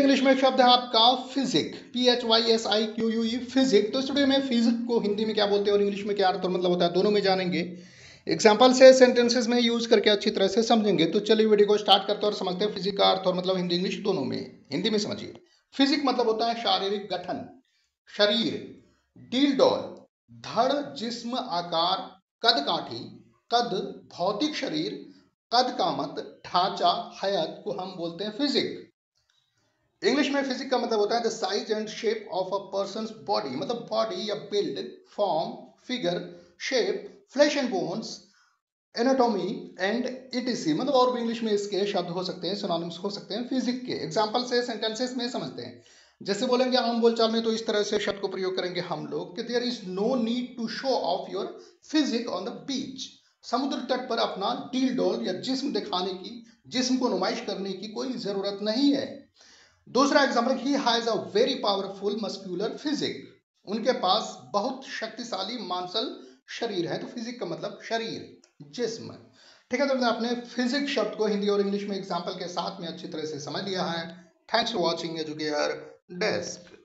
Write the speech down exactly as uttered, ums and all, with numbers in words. English में शब्द है आपका physique, P H Y S I Q U E physique. तो स्टूडियो में फिजिक को हिंदी में क्या बोलते हैं और इंग्लिश में क्या अर्थ और मतलब होता है दोनों में जानेंगे, एग्जाम्पल से सेंटेंसेस में यूज करके अच्छी तरह से समझेंगे। तो चलिए वीडियो को स्टार्ट करते हैं और समझते हैं फिजिक का अर्थ और मतलब हिंदी इंग्लिश दोनों में। हिंदी में समझिए, फिजिक मतलब होता है शारीरिक गठन, शरीर, डीलडोल धड़, जिस्म, आकार, कद काठी, कद, भौतिक शरीर, कद कामत, ढांचा, हयात को हम बोलते हैं फिजिक। इंग्लिश में फिजिक का मतलब होता है the size and shape of a person's body, मतलब बॉडी या build, form, figure, shape, flesh and bones, anatomy and E T C, मतलब और भी इंग्लिश में इसके शब्द हो सकते हैं, सिनोनिम्स हो सकते हैं फिजिक के। एग्जाम्पल से सेंटेंसेस में समझते हैं, जैसे बोलेंगे आम बोलचाल में तो इस तरह से शब्द को प्रयोग करेंगे हम लोग कि there is no need to show off your physique on the beach, समुद्र तट पर अपना डील डोल या जिस्म दिखाने की, जिस्म को नुमाइश करने की कोई जरूरत नहीं है। दूसरा example, he has a very powerful muscular physique, उनके पास बहुत शक्तिशाली मांसल शरीर है। तो फिजिक का मतलब शरीर, जिस्म। ठीक है, तो आपने फिजिक शब्द को हिंदी और इंग्लिश में एग्जाम्पल के साथ में अच्छी तरह से समझ लिया है। Thanks for watching Educare desk.